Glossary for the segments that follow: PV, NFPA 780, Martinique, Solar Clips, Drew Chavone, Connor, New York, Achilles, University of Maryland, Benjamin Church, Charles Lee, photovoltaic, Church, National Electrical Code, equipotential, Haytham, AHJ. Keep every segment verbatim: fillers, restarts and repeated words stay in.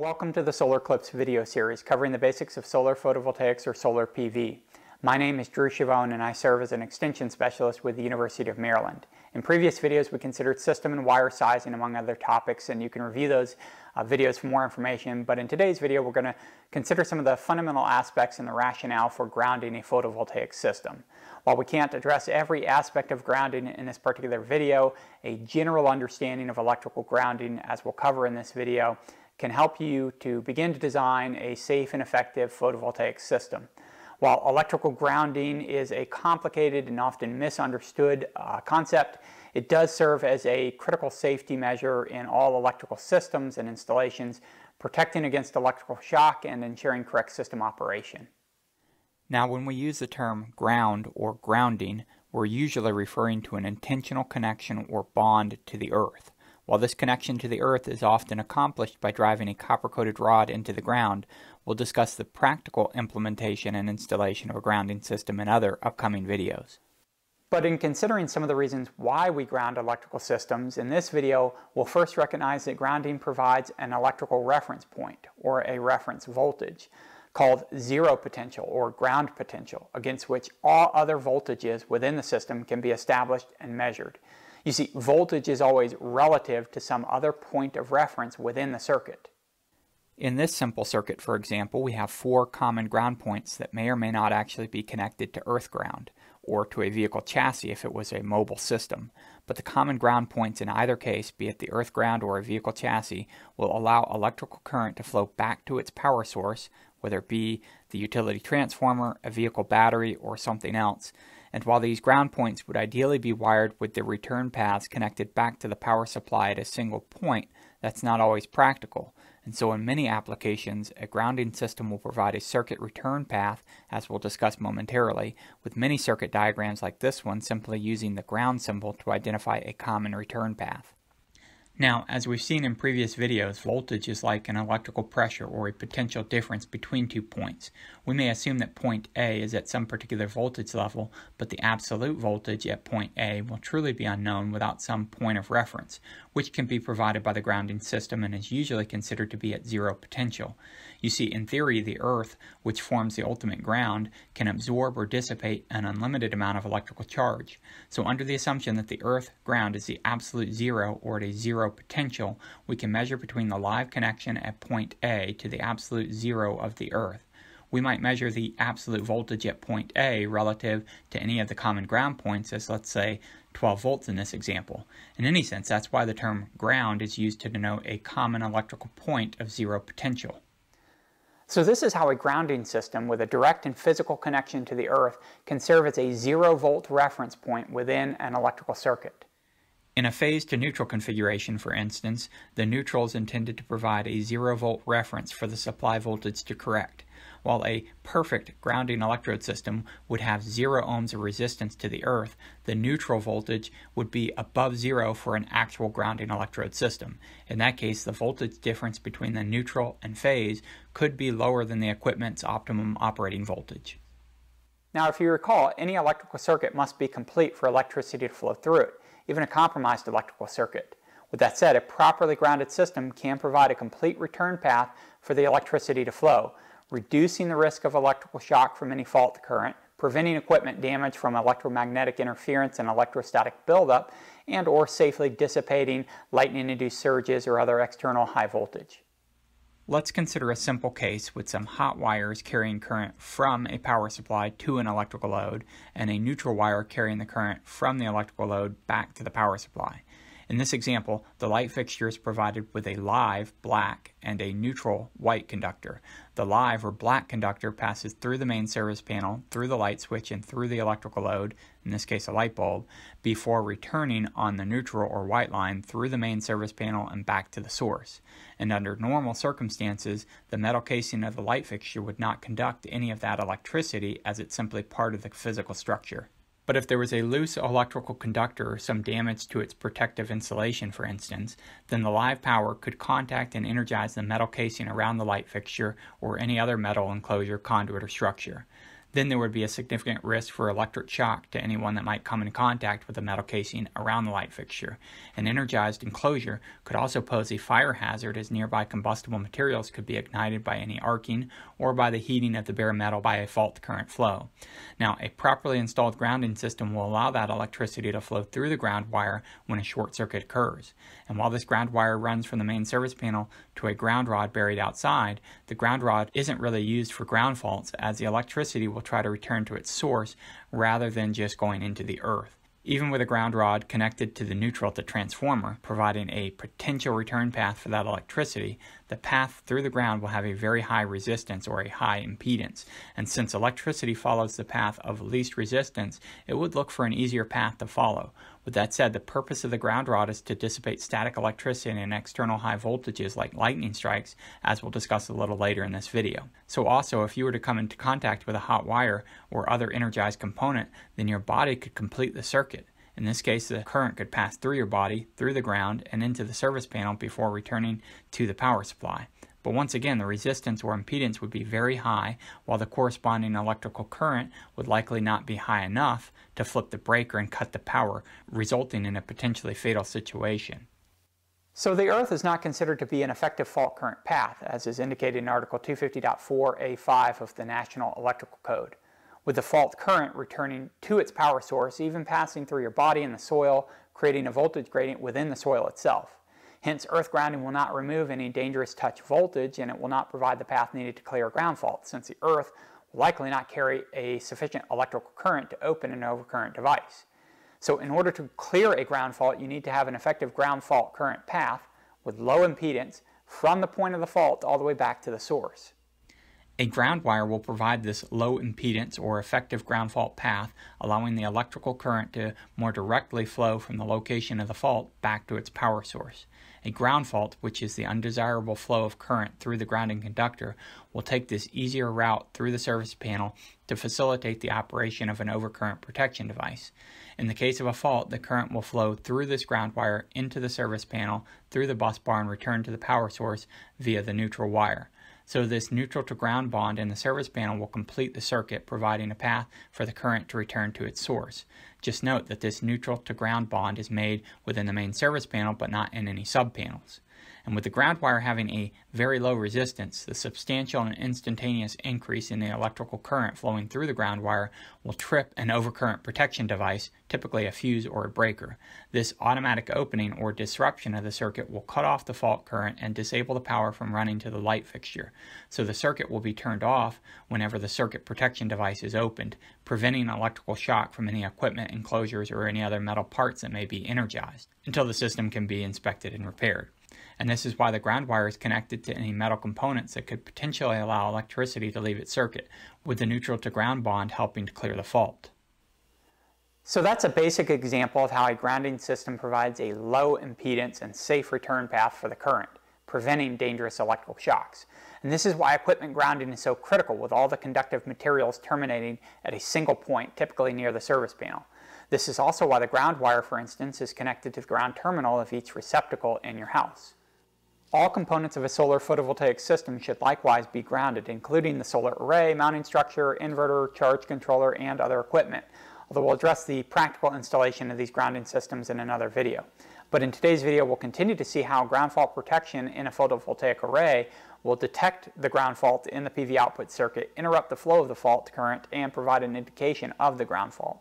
Welcome to the Solar Clips video series covering the basics of solar photovoltaics or solar P V. My name is Drew Chavone and I serve as an extension specialist with the University of Maryland. In previous videos we considered system and wire sizing among other topics, and you can review those uh, videos for more information, but in today's video we're going to consider some of the fundamental aspects and the rationale for grounding a photovoltaic system. While we can't address every aspect of grounding in this particular video, a general understanding of electrical grounding, as we'll cover in this video, can help you to begin to design a safe and effective photovoltaic system. While electrical grounding is a complicated and often misunderstood uh, concept, it does serve as a critical safety measure in all electrical systems and installations, protecting against electrical shock and ensuring correct system operation. Now, when we use the term ground or grounding, we're usually referring to an intentional connection or bond to the earth. While this connection to the earth is often accomplished by driving a copper-coated rod into the ground, we'll discuss the practical implementation and installation of a grounding system in other upcoming videos. But in considering some of the reasons why we ground electrical systems, in this video we'll first recognize that grounding provides an electrical reference point, or a reference voltage, called zero potential or ground potential, against which all other voltages within the system can be established and measured. You see, voltage is always relative to some other point of reference within the circuit. In this simple circuit, for example, we have four common ground points that may or may not actually be connected to earth ground, or to a vehicle chassis if it was a mobile system. But the common ground points in either case, be it the earth ground or a vehicle chassis, will allow electrical current to flow back to its power source, whether it be the utility transformer, a vehicle battery, or something else. And while these ground points would ideally be wired with their return paths connected back to the power supply at a single point, that's not always practical. And so in many applications, a grounding system will provide a circuit return path, as we'll discuss momentarily, with many circuit diagrams like this one simply using the ground symbol to identify a common return path. Now, as we've seen in previous videos, voltage is like an electrical pressure or a potential difference between two points. We may assume that point A is at some particular voltage level, but the absolute voltage at point A will truly be unknown without some point of reference, which can be provided by the grounding system and is usually considered to be at zero potential. You see, in theory, the earth, which forms the ultimate ground, can absorb or dissipate an unlimited amount of electrical charge. So under the assumption that the earth ground is the absolute zero, or at a zero potential, we can measure between the live connection at point A to the absolute zero of the earth. We might measure the absolute voltage at point A relative to any of the common ground points, as let's say twelve volts in this example. In any sense, that's why the term ground is used to denote a common electrical point of zero potential. So this is how a grounding system with a direct and physical connection to the earth can serve as a zero volt reference point within an electrical circuit. In a phase to neutral configuration, for instance, the neutral is intended to provide a zero volt reference for the supply voltage to correct, while a perfect grounding electrode system would have zero ohms of resistance to the earth. The neutral voltage would be above zero for an actual grounding electrode system. In that case, the voltage difference between the neutral and phase could be lower than the equipment's optimum operating voltage. Now, if you recall, any electrical circuit must be complete for electricity to flow through it, even a compromised electrical circuit. With that said, a properly grounded system can provide a complete return path for the electricity to flow, reducing the risk of electrical shock from any fault current, preventing equipment damage from electromagnetic interference and electrostatic buildup, and or safely dissipating lightning-induced surges or other external high voltage. Let's consider a simple case with some hot wires carrying current from a power supply to an electrical load, and a neutral wire carrying the current from the electrical load back to the power supply. In this example, the light fixture is provided with a live black and a neutral white conductor. The live or black conductor passes through the main service panel, through the light switch, and through the electrical load, in this case a light bulb, before returning on the neutral or white line through the main service panel and back to the source. And under normal circumstances, the metal casing of the light fixture would not conduct any of that electricity, as it's simply part of the physical structure. But if there was a loose electrical conductor or some damage to its protective insulation, for instance, then the live power could contact and energize the metal casing around the light fixture or any other metal enclosure, conduit, or structure. then there would be a significant risk for electric shock to anyone that might come in contact with the metal casing around the light fixture. An energized enclosure could also pose a fire hazard, as nearby combustible materials could be ignited by any arcing or by the heating of the bare metal by a fault current flow. Now, a properly installed grounding system will allow that electricity to flow through the ground wire when a short circuit occurs. And while this ground wire runs from the main service panel to a ground rod buried outside, the ground rod isn't really used for ground faults, as the electricity will try to return to its source rather than just going into the earth. Even with a ground rod connected to the neutral at the transformer, providing a potential return path for that electricity, the path through the ground will have a very high resistance or a high impedance. And since electricity follows the path of least resistance, it would look for an easier path to follow. With that said, the purpose of the ground rod is to dissipate static electricity and external high voltages like lightning strikes, as we'll discuss a little later in this video. So also, if you were to come into contact with a hot wire or other energized component, then your body could complete the circuit. In this case, the current could pass through your body, through the ground, and into the service panel before returning to the power supply. But once again, the resistance or impedance would be very high, while the corresponding electrical current would likely not be high enough to flip the breaker and cut the power, resulting in a potentially fatal situation. So the earth is not considered to be an effective fault current path, as is indicated in Article two fifty point four A five of the National Electrical Code, with the fault current returning to its power source, even passing through your body and the soil, creating a voltage gradient within the soil itself. Hence, earth grounding will not remove any dangerous touch voltage, and it will not provide the path needed to clear a ground fault, since the earth will likely not carry a sufficient electrical current to open an overcurrent device. So in order to clear a ground fault, you need to have an effective ground fault current path with low impedance from the point of the fault all the way back to the source. A ground wire will provide this low impedance or effective ground fault path, allowing the electrical current to more directly flow from the location of the fault back to its power source. A ground fault, which is the undesirable flow of current through the grounding conductor, will take this easier route through the service panel to facilitate the operation of an overcurrent protection device. In the case of a fault, the current will flow through this ground wire into the service panel, through the bus bar, and return to the power source via the neutral wire. So this neutral to ground bond in the service panel will complete the circuit, providing a path for the current to return to its source. Just note that this neutral to ground bond is made within the main service panel, but not in any subpanels. And with the ground wire having a very low resistance, the substantial and instantaneous increase in the electrical current flowing through the ground wire will trip an overcurrent protection device, typically a fuse or a breaker. This automatic opening or disruption of the circuit will cut off the fault current and disable the power from running to the light fixture. So the circuit will be turned off whenever the circuit protection device is opened, preventing electrical shock from any equipment, enclosures, or any other metal parts that may be energized, until the system can be inspected and repaired. And this is why the ground wire is connected to any metal components that could potentially allow electricity to leave its circuit, with the neutral to ground bond helping to clear the fault. So that's a basic example of how a grounding system provides a low impedance and safe return path for the current, preventing dangerous electrical shocks. And this is why equipment grounding is so critical, with all the conductive materials terminating at a single point, typically near the service panel. This is also why the ground wire, for instance, is connected to the ground terminal of each receptacle in your house. All components of a solar photovoltaic system should likewise be grounded, including the solar array, mounting structure, inverter, charge controller, and other equipment, although we'll address the practical installation of these grounding systems in another video. But in today's video, we'll continue to see how ground fault protection in a photovoltaic array will detect the ground fault in the P V output circuit, interrupt the flow of the fault current, and provide an indication of the ground fault.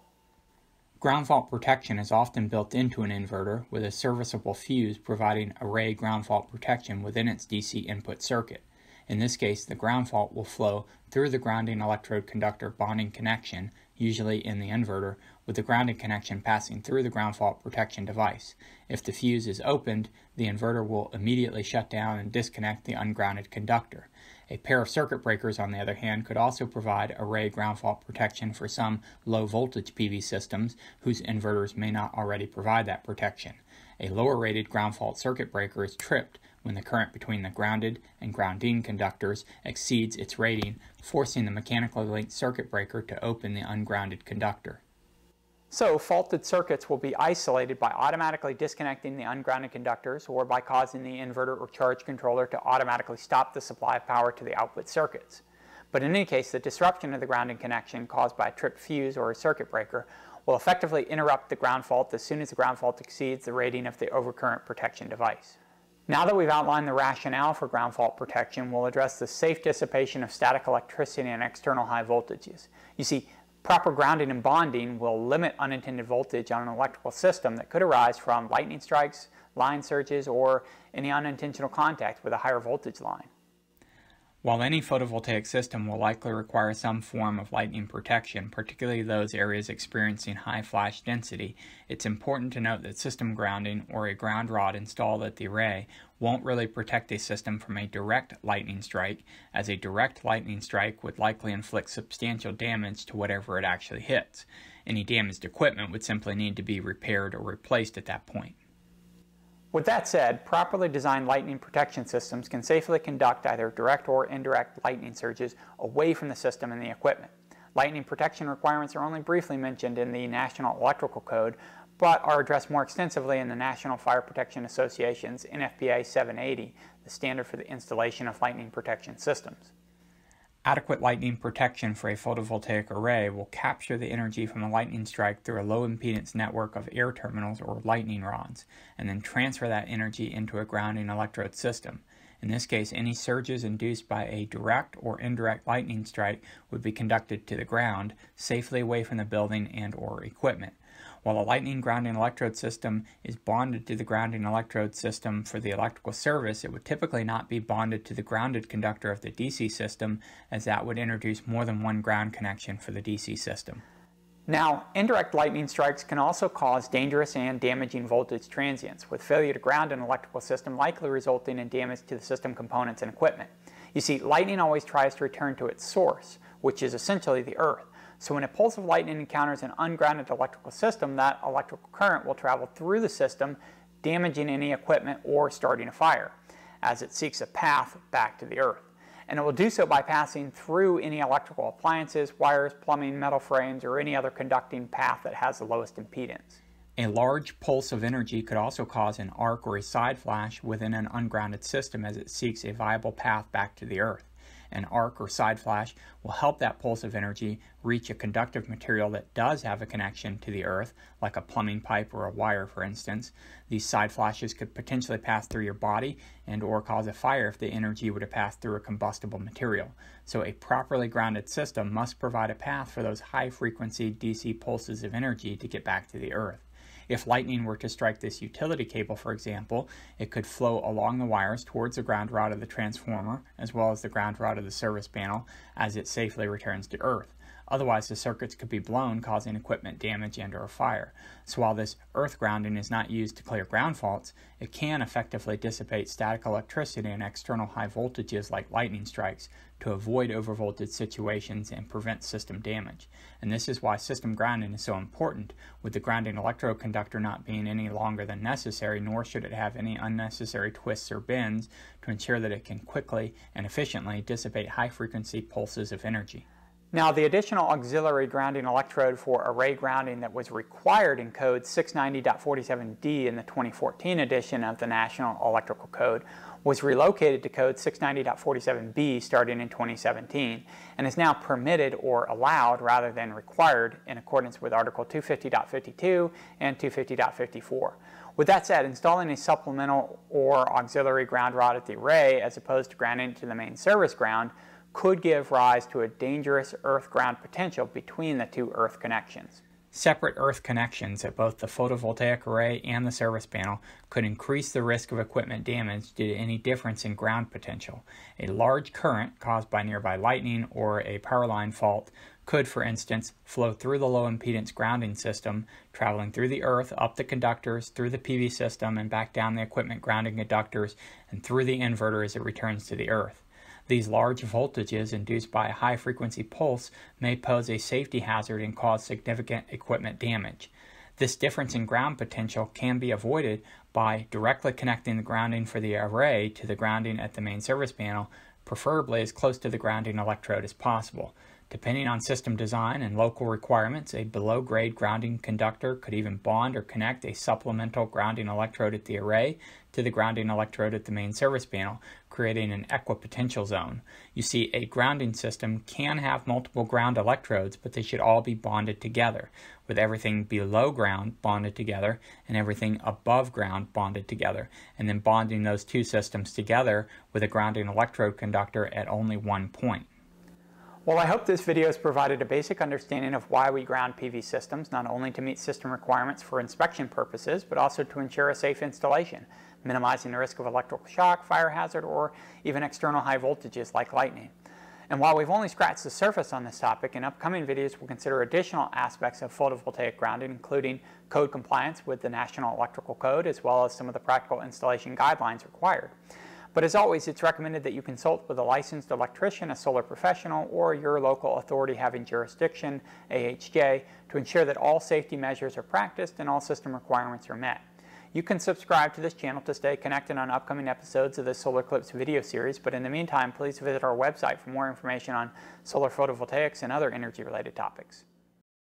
Ground fault protection is often built into an inverter, with a serviceable fuse providing array ground fault protection within its D C input circuit. In this case, the ground fault will flow through the grounding electrode conductor bonding connection, usually in the inverter, with the grounding connection passing through the ground fault protection device. If the fuse is opened, the inverter will immediately shut down and disconnect the ungrounded conductor. A pair of circuit breakers, on the other hand, could also provide array ground fault protection for some low-voltage P V systems whose inverters may not already provide that protection. A lower-rated ground fault circuit breaker is tripped when the current between the grounded and grounding conductors exceeds its rating, forcing the mechanically linked circuit breaker to open the ungrounded conductor. So, faulted circuits will be isolated by automatically disconnecting the ungrounded conductors, or by causing the inverter or charge controller to automatically stop the supply of power to the output circuits. But in any case, the disruption of the grounding connection caused by a tripped fuse or a circuit breaker will effectively interrupt the ground fault as soon as the ground fault exceeds the rating of the overcurrent protection device. Now that we've outlined the rationale for ground fault protection, we'll address the safe dissipation of static electricity and external high voltages. You see, proper grounding and bonding will limit unintended voltage on an electrical system that could arise from lightning strikes, line surges, or any unintentional contact with a higher voltage line. While any photovoltaic system will likely require some form of lightning protection, particularly those areas experiencing high flash density, it's important to note that system grounding or a ground rod installed at the array won't really protect a system from a direct lightning strike, as a direct lightning strike would likely inflict substantial damage to whatever it actually hits. Any damaged equipment would simply need to be repaired or replaced at that point. With that said, properly designed lightning protection systems can safely conduct either direct or indirect lightning surges away from the system and the equipment. Lightning protection requirements are only briefly mentioned in the National Electrical Code, but are addressed more extensively in the National Fire Protection Association's N F P A seven eighty, the standard for the installation of lightning protection systems. Adequate lightning protection for a photovoltaic array will capture the energy from a lightning strike through a low impedance network of air terminals or lightning rods, and then transfer that energy into a grounding electrode system. In this case, any surges induced by a direct or indirect lightning strike would be conducted to the ground, safely away from the building and or equipment. While a lightning grounding electrode system is bonded to the grounding electrode system for the electrical service, it would typically not be bonded to the grounded conductor of the D C system, as that would introduce more than one ground connection for the D C system. Now, indirect lightning strikes can also cause dangerous and damaging voltage transients, with failure to ground an electrical system likely resulting in damage to the system components and equipment. You see, lightning always tries to return to its source, which is essentially the earth. So when a pulse of lightning encounters an ungrounded electrical system, that electrical current will travel through the system, damaging any equipment or starting a fire, as it seeks a path back to the earth. And it will do so by passing through any electrical appliances, wires, plumbing, metal frames, or any other conducting path that has the lowest impedance. A large pulse of energy could also cause an arc or a side flash within an ungrounded system as it seeks a viable path back to the earth. An arc or side flash will help that pulse of energy reach a conductive material that does have a connection to the earth, like a plumbing pipe or a wire, for instance. These side flashes could potentially pass through your body and or cause a fire if the energy were to pass through a combustible material. So a properly grounded system must provide a path for those high-frequency D C pulses of energy to get back to the earth. If lightning were to strike this utility cable, for example, it could flow along the wires towards the ground rod of the transformer, as well as the ground rod of the service panel, as it safely returns to earth. Otherwise, the circuits could be blown, causing equipment damage and or fire. So while this earth grounding is not used to clear ground faults, it can effectively dissipate static electricity and external high voltages like lightning strikes to avoid overvoltage situations and prevent system damage. And this is why system grounding is so important, with the grounding electrode conductor not being any longer than necessary, nor should it have any unnecessary twists or bends, to ensure that it can quickly and efficiently dissipate high-frequency pulses of energy. Now, the additional auxiliary grounding electrode for array grounding that was required in Code six ninety point forty-seven D in the twenty fourteen edition of the National Electrical Code was relocated to Code six ninety point forty-seven B starting in twenty seventeen, and is now permitted or allowed rather than required in accordance with Article two fifty point fifty-two and two fifty point fifty-four. With that said, installing a supplemental or auxiliary ground rod at the array as opposed to grounding it to the main service ground could give rise to a dangerous earth-ground potential between the two earth connections. Separate earth connections at both the photovoltaic array and the service panel could increase the risk of equipment damage due to any difference in ground potential. A large current caused by nearby lightning or a power line fault could, for instance, flow through the low impedance grounding system, traveling through the earth, up the conductors, through the P V system, and back down the equipment grounding conductors, and through the inverter as it returns to the earth. These large voltages induced by a high-frequency pulse may pose a safety hazard and cause significant equipment damage. This difference in ground potential can be avoided by directly connecting the grounding for the array to the grounding at the main service panel, preferably as close to the grounding electrode as possible. Depending on system design and local requirements, a below-grade grounding conductor could even bond or connect a supplemental grounding electrode at the array to the grounding electrode at the main service panel, creating an equipotential zone. You see, a grounding system can have multiple ground electrodes, but they should all be bonded together, with everything below ground bonded together and everything above ground bonded together, and then bonding those two systems together with a grounding electrode conductor at only one point. Well, I hope this video has provided a basic understanding of why we ground P V systems, not only to meet system requirements for inspection purposes, but also to ensure a safe installation, minimizing the risk of electrical shock, fire hazard, or even external high voltages like lightning. And while we've only scratched the surface on this topic, in upcoming videos we'll consider additional aspects of photovoltaic grounding, including code compliance with the National Electrical Code, as well as some of the practical installation guidelines required. But as always, it's recommended that you consult with a licensed electrician, a solar professional, or your local authority having jurisdiction, A H J, to ensure that all safety measures are practiced and all system requirements are met. You can subscribe to this channel to stay connected on upcoming episodes of the Solar Clips video series, but in the meantime, please visit our website for more information on solar photovoltaics and other energy-related topics.